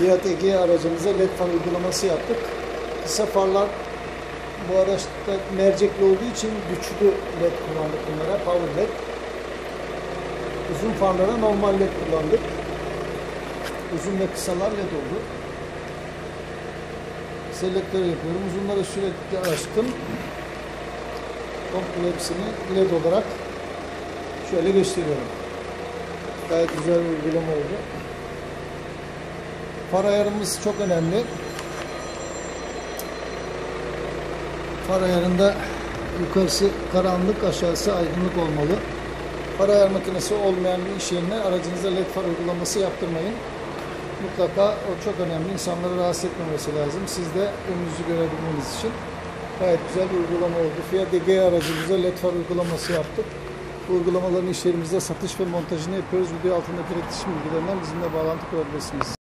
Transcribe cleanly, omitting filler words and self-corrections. Fiat Egea aracımıza LED far uygulaması yaptık. Kısa farlar bu araçta mercekli olduğu için güçlü LED kullandık bunlara, power LED. Uzun farlara normal LED kullandık. Uzun ve kısalar LED oldu. Selektörü yapıyorum. Uzunları sürekli açtım. Komple hepsini LED olarak şöyle gösteriyorum. Gayet güzel bir uygulama oldu. Far ayarımız çok önemli. Far ayarında yukarısı karanlık, aşağısı aydınlık olmalı. Far ayar makinesi olmayan bir iş yerine aracınıza LED far uygulaması yaptırmayın. Mutlaka o çok önemli. İnsanları rahatsız etmemesi lazım. Siz de önünüzü görebilmeniz için gayet güzel bir uygulama oldu. Fiat Egea aracımıza LED far uygulaması yaptık. Bu uygulamaların işlerimizde satış ve montajını yapıyoruz. Video altındaki iletişim bilgilerinden bizimle bağlantı kurabilirsiniz.